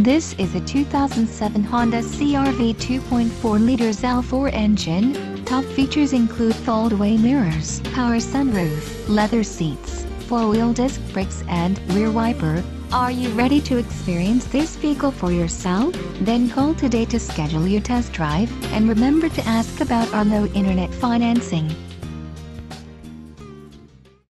This is a 2007 Honda CR-V 2.4-liter L4 engine. Top features include foldaway mirrors, power sunroof, leather seats, four-wheel disc brakes and rear wiper. Are you ready to experience this vehicle for yourself? Then call today to schedule your test drive, and remember to ask about our low internet financing.